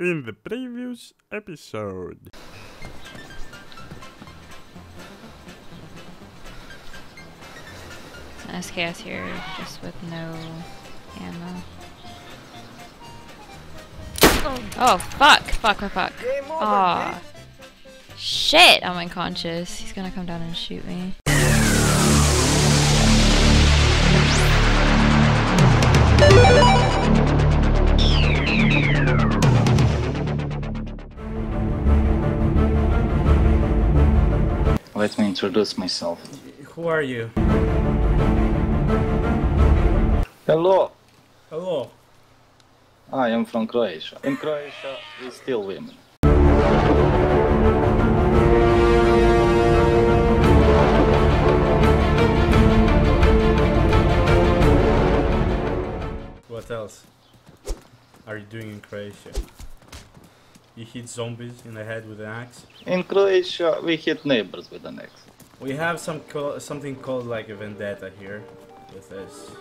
in the previous episode. SKS here, just with no ammo. Oh, fuck. Aw. Shit, I'm unconscious. He's gonna come down and shoot me. Let me introduce myself. Who are you? Hello. Hello. I am from Croatia. In Croatia, we steal women. What else are you doing in Croatia? You hit zombies in the head with an axe? In Croatia, we hit neighbors with an axe. We have something called like a vendetta here with us.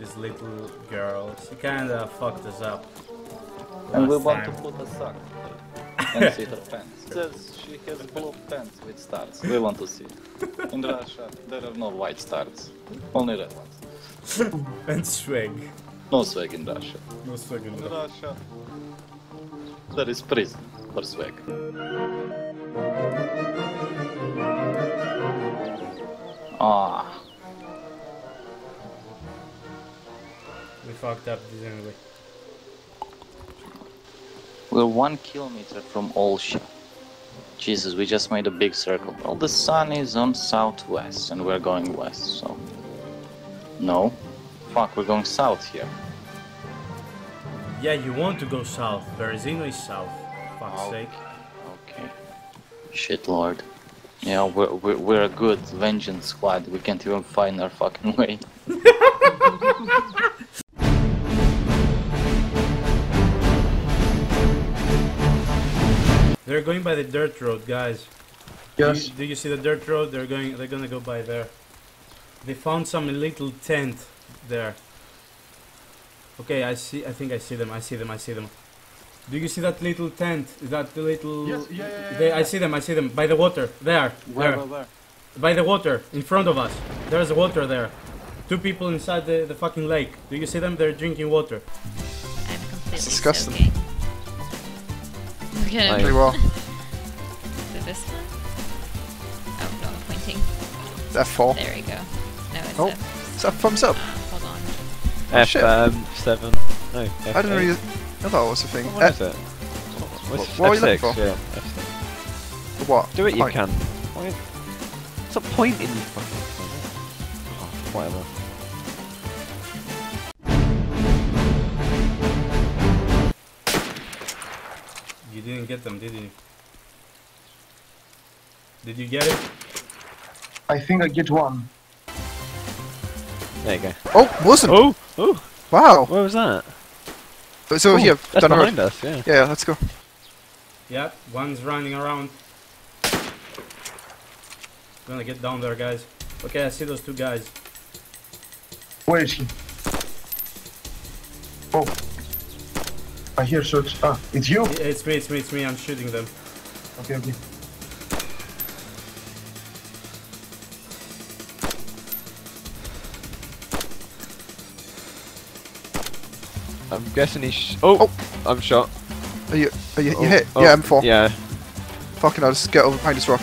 This little girl, she kinda fucked us up. And we want to put a sock and see her pants. It says she has blue pants with stars. We want to see. In Russia, there are no white stars, only red ones. And swag. No swag in Russia. No swag in Russia. There is prison for swag. Ah. We fucked up this anyway. We're 1 kilometer from Olsha. Jesus, we just made a big circle. Well, the sun is on southwest and we're going west, so... No. Fuck, we're going south here. Yeah, you want to go south. Berezino is south. Fuck's sake. Okay. Shit, Lord. Yeah, we're a good vengeance squad. We can't even find our fucking way. They're going by the dirt road, guys. Yes. Do you see the dirt road? They're gonna go by there. They found some little tent there. Okay, I see them. Do you see that little tent? Is that the little? Yes. Yeah. I see them. By the water. There. Where? By the water. In front of us. There's water there. 2 people inside the fucking lake. Do you see them? They're drinking water. I'm completely disgusting. Okay. Pretty well. Is it this one? Oh, no, I'm pointing. It's F4. There we go. No, it's F. It's F thumbs up. Hold on. F7. No, F8. I didn't really... I thought it was a thing. What is it? What are you looking for? Yeah, F6. What? Do it, you can. What's a point in you fucking... Oh, whatever. You didn't get them, did you? Did you get it? I think I get one. There you go. Oh, wasn't! Oh! Wow! Where was that? It's over here. That's behind us, yeah. Yeah, let's go. Yeah, one's running around. I'm gonna get down there, guys. Okay, I see those 2 guys. Where is he? Oh. I hear shots. Ah, it's you? It's me, I'm shooting them. Okay. I'm guessing he's... Oh! I'm shot. Are you hit? Oh. Yeah, M4. Yeah. Fucking hell, just get over behind this rock.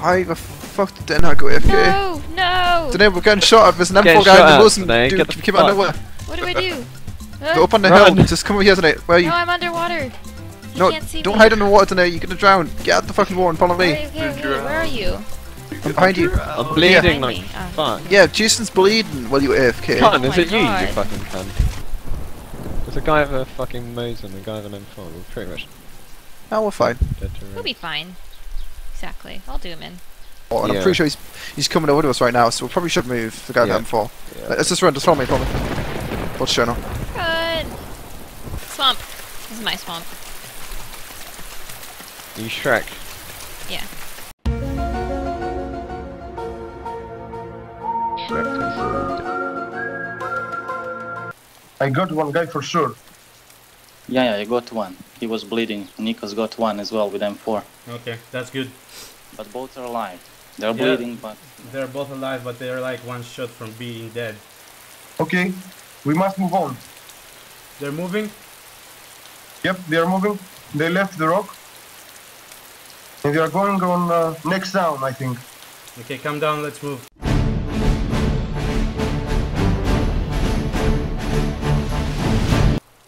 Why the fuck did Danae go AFK? No! Danae, we're getting shot at. There's an M4 guy in the Mosin, dude, came out of nowhere. What do we do? Go up on the hill, just come over here, Danae. Where are you? No, I'm underwater. Don't hide in the water, Danae. You're gonna drown. Get out the fucking water and follow me. Okay. Where are you? I'm behind you. I'm bleeding like fuck. Yeah, Jason's bleeding while you're AFK. Khan, is it you, you fucking cunt? There's a guy with a fucking Mosin and a guy with an M4. We're pretty much... No, we're fine. We'll be fine. Exactly. I'll do him in. Oh, and yeah. I'm pretty sure he's coming over to us right now, so we probably should move the guy with M4. Yeah. Let's just run. Just follow me, What's Cerno? Swamp. This is my swamp. You Shrek. Yeah. Shrek, I got one guy for sure. Yeah, I got one. He was bleeding. Nikos got one as well with M4. Okay, that's good. But both are alive. They're bleeding, but... They're both alive, but they're like one shot from being dead. Okay, we must move on. They're moving? Yep, they're moving. They left the rock. And they are going on next down, I think. Okay, come down, let's move.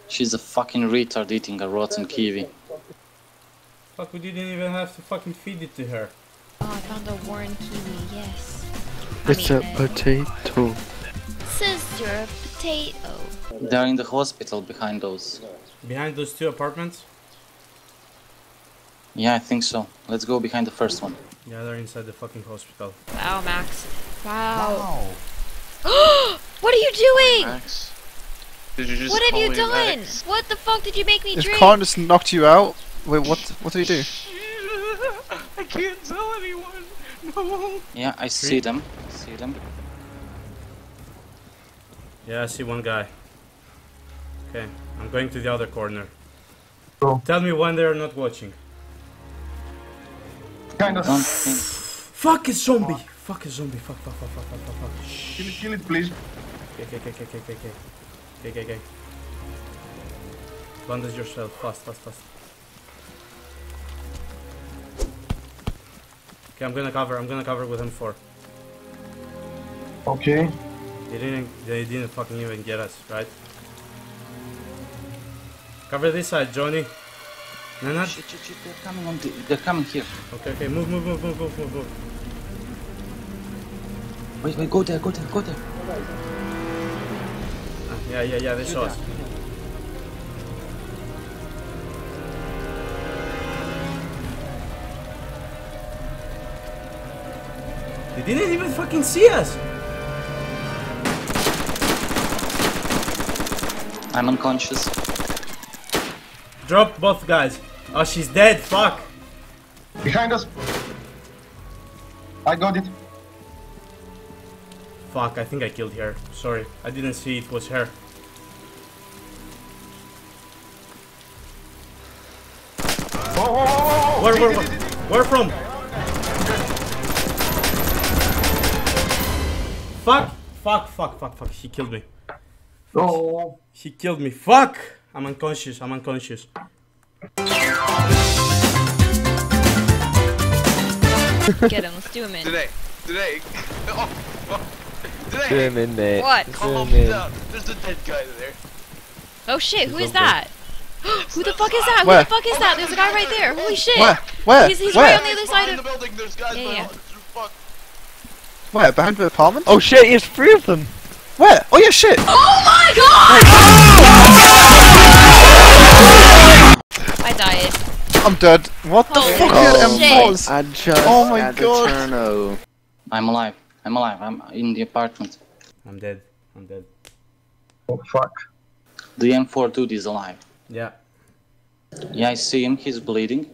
She's a fucking retard eating a rotten kiwi. Fuck, we didn't even have to fucking feed it to her. Oh, I found a worn kiwi, yes. It's a potato. Sister, potato. They're in the hospital behind those. Behind those two apartments? Yeah, I think so. Let's go behind the first one. Yeah, they're inside the fucking hospital. Wow, Max. Wow. Wow. What are you doing? Max. What have you done? Max? What the fuck did you make me drink? Khan just knocked you out? Wait, what did he do? I can't tell anyone. No. Yeah, I see them. I see them. Yeah, I see one guy. Okay, I'm going to the other corner. Oh. Tell me when they're not watching. Kind of. Fuck a zombie! Oh. Fuck a zombie! Fuck. Kill it, please. Okay. Okay. Bandage yourself, fast. Okay, I'm gonna cover with M4. Okay. They didn't fucking even get us, right? Cover this side, Johnny. No. Shit, they're coming here. Okay, move. Wait, go there. Yeah, they saw us. They didn't even fucking see us! I'm unconscious. Drop both guys. Oh, she's dead, fuck! Behind us! I got it. Fuck, I think I killed her. Sorry, I didn't see it was her. Oh. Where from? Fuck. She killed me. Oh. She killed me. Fuck! I'm unconscious. Get him, let's do him in. Danae. Oh, fuck. Danae. What? Calm down. There's a dead guy there. Oh shit, who is that? Who the fuck is that? Where? Who the fuck is that? There's a guy right there. Holy shit. Where? He's right on the other side of the building. There's guys behind. Where? Behind the apartment? Oh shit, it's three of them. Where? Oh yeah, shit. Oh my god! I died. I'm dead. What the fuck? Oh my god. I'm alive, I'm in the apartment. I'm dead. Oh fuck. The M4 dude is alive. Yeah, I see him, he's bleeding.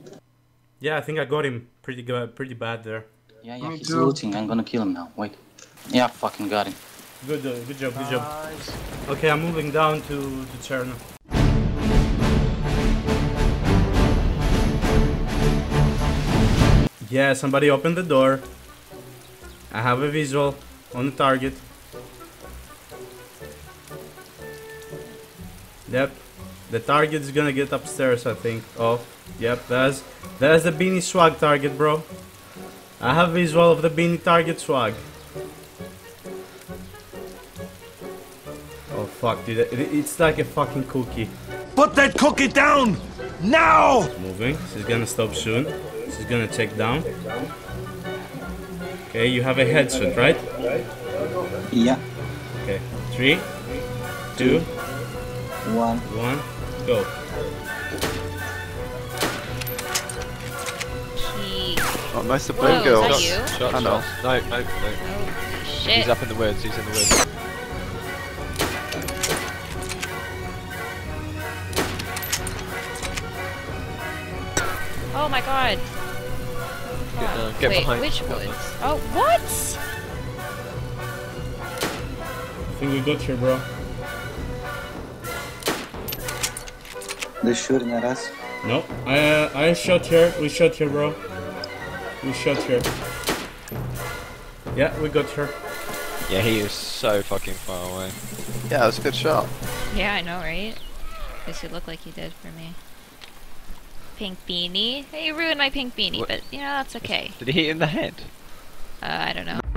Yeah, I think I got him pretty bad there. Yeah, he's looting, I'm gonna kill him now, wait. Yeah, I fucking got him. Good job. Nice. Okay, I'm moving down to Cerno. Yeah, somebody opened the door. I have a visual on the target. Yep, the target is gonna get upstairs, I think. Oh, yep, that's the beanie swag target, bro. I have visual of the beanie target swag. Oh fuck, dude, it's like a fucking cookie. Put that cookie down now. Moving. She's gonna stop soon. She's gonna check down. Okay, you have a headshot, right? Yeah. Okay, 3, 2, 1, go. Oh, nice to play, girl. Shot. I know. No. Oh, shit. He's up in the woods, Oh my god. Get wait, behind. Which woods? Oh, what? I think we got you, bro. They're shooting at us. No, I shot here. We shot here, bro. We shot here. Yeah, we got here. Yeah, he is so fucking far away. Yeah, that was a good shot. Yeah, I know, right? Because it looked like he did for me. Pink beanie. He ruined my pink beanie, what? But you know, that's okay. Did he hit in the head? I don't know.